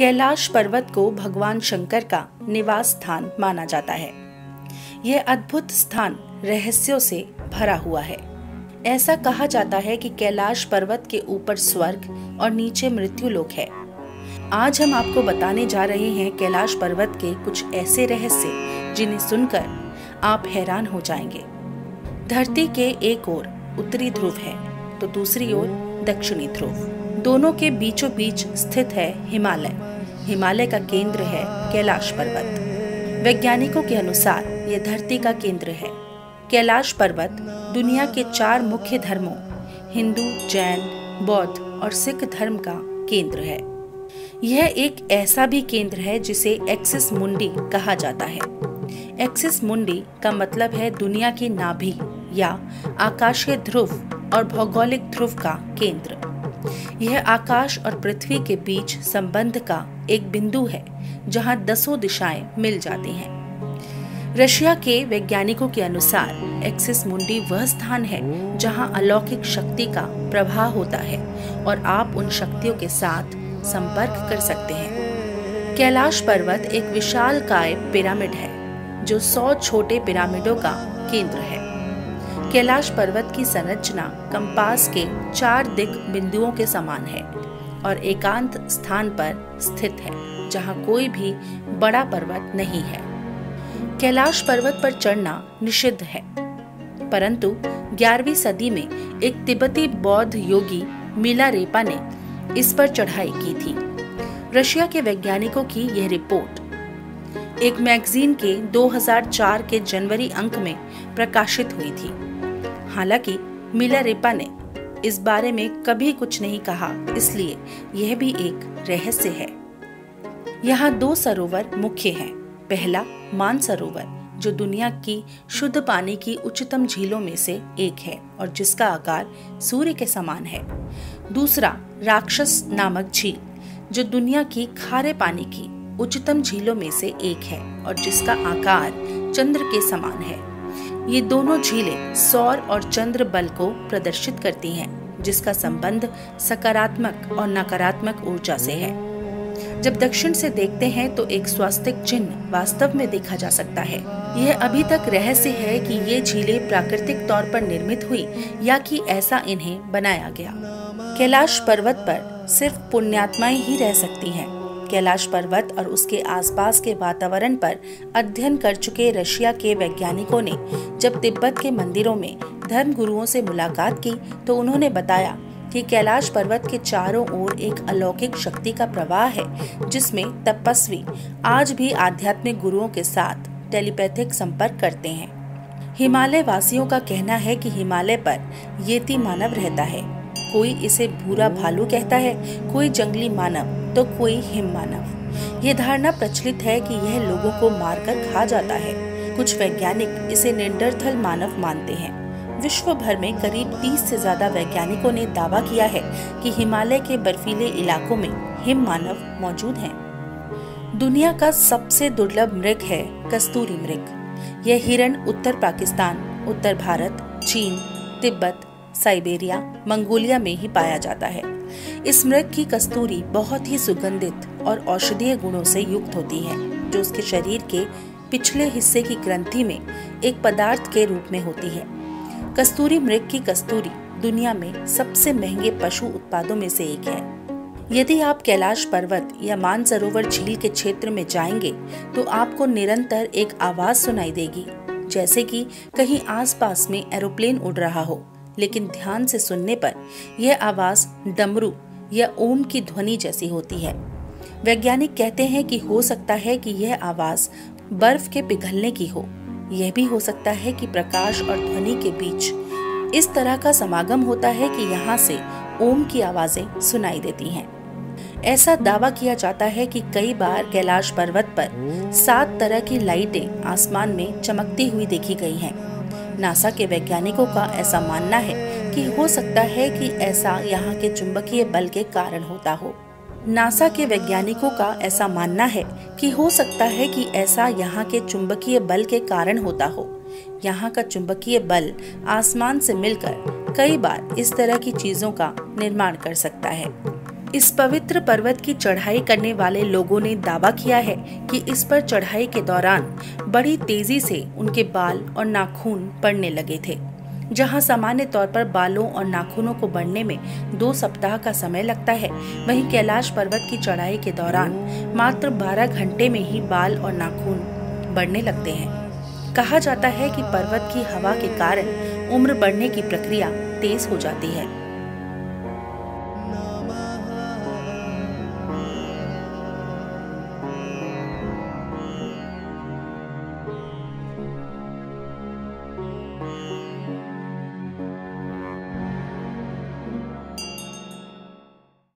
कैलाश पर्वत को भगवान शंकर का निवास स्थान माना जाता है। यह अद्भुत स्थान रहस्यों से भरा हुआ है। ऐसा कहा जाता है कि कैलाश पर्वत के ऊपर स्वर्ग और नीचे मृत्यु लोक है। आज हम आपको बताने जा रहे हैं कैलाश पर्वत के कुछ ऐसे रहस्य जिन्हें सुनकर आप हैरान हो जाएंगे। धरती के एक ओर उत्तरी ध्रुव है तो दूसरी ओर दक्षिणी ध्रुव। दोनों के बीचों बीच स्थित है हिमालय। हिमालय का केंद्र है कैलाश पर्वत। वैज्ञानिकों के अनुसार यह धरती का केंद्र है। कैलाश पर्वत दुनिया के 4 मुख्य धर्मों हिंदू, जैन, बौद्ध और सिख धर्म का केंद्र है। यह एक ऐसा भी केंद्र है जिसे एक्सिस मुंडी कहा जाता है। एक्सिस मुंडी का मतलब है दुनिया की नाभि या आकाशीय ध्रुव और भौगोलिक ध्रुव का केंद्र। यह आकाश और पृथ्वी के बीच संबंध का एक बिंदु है जहां 10 दिशाएं मिल जाती हैं। रशिया के वैज्ञानिकों के अनुसार एक्सिस मुंडी वह स्थान है जहां अलौकिक शक्ति का प्रवाह होता है और आप उन शक्तियों के साथ संपर्क कर सकते हैं। कैलाश पर्वत एक विशालकाय पिरामिड है जो 100 छोटे पिरामिडों का केंद्र है। कैलाश पर्वत की संरचना कंपास के 4 दिक् बिंदुओं के समान है और एकांत स्थान पर स्थित है जहां कोई भी बड़ा पर्वत नहीं है। कैलाश पर्वत पर चढ़ना निषिद्ध है, परंतु 11वीं सदी में एक तिब्बती बौद्ध योगी मिलारेपा ने इस पर चढ़ाई की थी। रशिया के वैज्ञानिकों की यह रिपोर्ट एक मैगजीन के 2004 के जनवरी अंक में प्रकाशित हुई थी। हालांकि मिलारेपा ने इस बारे में कभी कुछ नहीं कहा, इसलिए यह भी एक रहस्य है। यहाँ 2 सरोवर मुख्य हैं। पहला मानसरोवर जो दुनिया की शुद्ध पानी की उच्चतम झीलों में से एक है और जिसका आकार सूर्य के समान है। दूसरा राक्षस नामक झील जो दुनिया की खारे पानी की उच्चतम झीलों में से एक है और जिसका आकार चंद्र के समान है। ये दोनों झीलें सौर और चंद्र बल को प्रदर्शित करती हैं, जिसका संबंध सकारात्मक और नकारात्मक ऊर्जा से है। जब दक्षिण से देखते हैं तो एक स्वास्तिक चिन्ह वास्तव में देखा जा सकता है। यह अभी तक रहस्य है कि ये झीलें प्राकृतिक तौर पर निर्मित हुई या कि ऐसा इन्हें बनाया गया। कैलाश पर्वत पर सिर्फ पुण्यात्माएं ही रह सकती हैं। कैलाश पर्वत और उसके आसपास के वातावरण पर अध्ययन कर चुके रशिया के वैज्ञानिकों ने जब तिब्बत के मंदिरों में धर्म गुरुओं से मुलाकात की तो उन्होंने बताया कि कैलाश पर्वत के चारों ओर एक अलौकिक शक्ति का प्रवाह है जिसमें तपस्वी आज भी आध्यात्मिक गुरुओं के साथ टेलीपैथिक संपर्क करते हैं। हिमालय वासियों का कहना है कि हिमालय पर येती मानव रहता है। कोई इसे भूरा भालू कहता है, कोई जंगली मानव तो कोई हिम मानव। ये धारणा प्रचलित है कि यह लोगों को मारकर खा जाता है। कुछ वैज्ञानिक इसे नैंडर्टल मानव मानते हैं। विश्व भर में करीब 30 से ज्यादा वैज्ञानिकों ने दावा किया है कि हिमालय के बर्फीले इलाकों में हिम मानव मौजूद हैं। दुनिया का सबसे दुर्लभ मृग है कस्तूरी मृग। यह हिरण उत्तर पाकिस्तान, उत्तर भारत, चीन, तिब्बत, साइबेरिया, मंगोलिया में ही पाया जाता है। इस मृग की कस्तूरी बहुत ही सुगंधित और औषधीय गुणों से युक्त होती है जो उसके शरीर के पिछले हिस्से की ग्रंथि में एक पदार्थ के रूप में होती है। कस्तूरी मृग की कस्तूरी दुनिया में सबसे महंगे पशु उत्पादों में से एक है। यदि आप कैलाश पर्वत या मानसरोवर झील के क्षेत्र में जाएंगे तो आपको निरंतर एक आवाज सुनाई देगी जैसे कि कहीं आसपास में एरोप्लेन उड़ रहा हो, लेकिन ध्यान से सुनने पर यह आवाज डमरू या ओम की ध्वनि जैसी होती है। वैज्ञानिक कहते हैं कि हो सकता है कि यह आवाज बर्फ के पिघलने की हो। यह भी हो सकता है कि प्रकाश और ध्वनि के बीच इस तरह का समागम होता है कि यहाँ से ओम की आवाजें सुनाई देती हैं। ऐसा दावा किया जाता है कि कई बार कैलाश पर्वत पर 7 तरह की लाइटें आसमान में चमकती हुई देखी गई हैं। नासा के वैज्ञानिकों का ऐसा मानना है कि हो सकता है कि ऐसा यहाँ के चुंबकीय बल के कारण होता हो। नासा के वैज्ञानिकों का ऐसा मानना है कि हो सकता है कि ऐसा यहाँ के चुंबकीय बल के कारण होता हो। यहाँ का चुंबकीय बल आसमान से मिलकर कई बार इस तरह की चीजों का निर्माण कर सकता है। इस पवित्र पर्वत की चढ़ाई करने वाले लोगों ने दावा किया है कि इस पर चढ़ाई के दौरान बड़ी तेजी से उनके बाल और नाखून पड़ने लगे थे। जहां सामान्य तौर पर बालों और नाखूनों को बढ़ने में 2 सप्ताह का समय लगता है, वहीं कैलाश पर्वत की चढ़ाई के दौरान मात्र 12 घंटे में ही बाल और नाखून बढ़ने लगते हैं। कहा जाता है कि पर्वत की हवा के कारण उम्र बढ़ने की प्रक्रिया तेज हो जाती है।